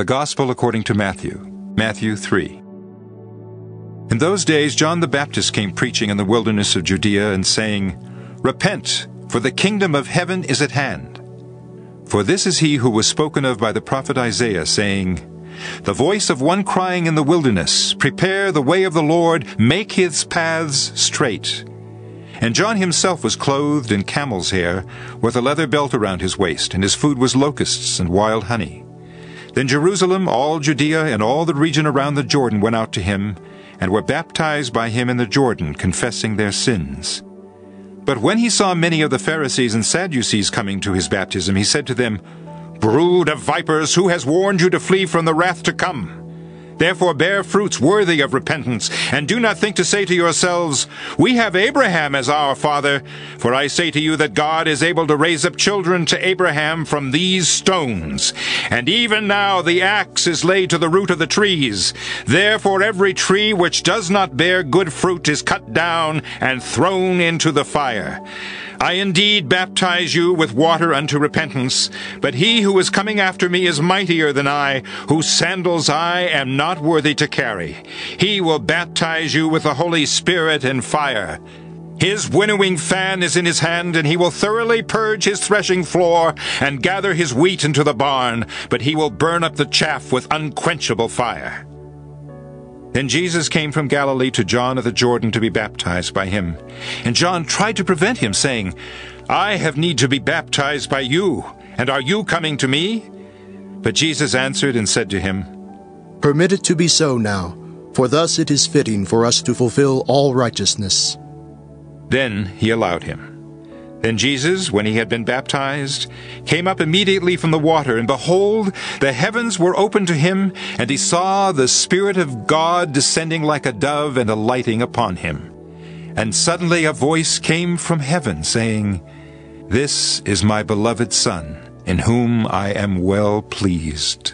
The Gospel according to Matthew, Matthew 3. In those days John the Baptist came preaching in the wilderness of Judea and saying, "Repent, for the kingdom of heaven is at hand." For this is he who was spoken of by the prophet Isaiah, saying, "The voice of one crying in the wilderness, prepare the way of the Lord, make his paths straight." And John himself was clothed in camel's hair, with a leather belt around his waist, and his food was locusts and wild honey. Then Jerusalem, all Judea, and all the region around the Jordan went out to him, and were baptized by him in the Jordan, confessing their sins. But when he saw many of the Pharisees and Sadducees coming to his baptism, he said to them, "Brood of vipers, who has warned you to flee from the wrath to come? Therefore bear fruits worthy of repentance, and do not think to say to yourselves, 'We have Abraham as our father,' for I say to you that God is able to raise up children to Abraham from these stones. And even now the axe is laid to the root of the trees. Therefore every tree which does not bear good fruit is cut down and thrown into the fire. I indeed baptize you with water unto repentance, but he who is coming after me is mightier than I, whose sandals I am not worthy to carry. He will baptize you with the Holy Spirit and fire. His winnowing fan is in his hand, and he will thoroughly purge his threshing floor and gather his wheat into the barn, but he will burn up the chaff with unquenchable fire." Then Jesus came from Galilee to John of the Jordan to be baptized by him. And John tried to prevent him, saying, "I have need to be baptized by you, and are you coming to me?" But Jesus answered and said to him, "Permit it to be so now, for thus it is fitting for us to fulfill all righteousness." Then he allowed him. Then Jesus, when he had been baptized, came up immediately from the water, and behold, the heavens were opened to him, and he saw the Spirit of God descending like a dove and alighting upon him. And suddenly a voice came from heaven, saying, "This is my beloved Son, in whom I am well pleased."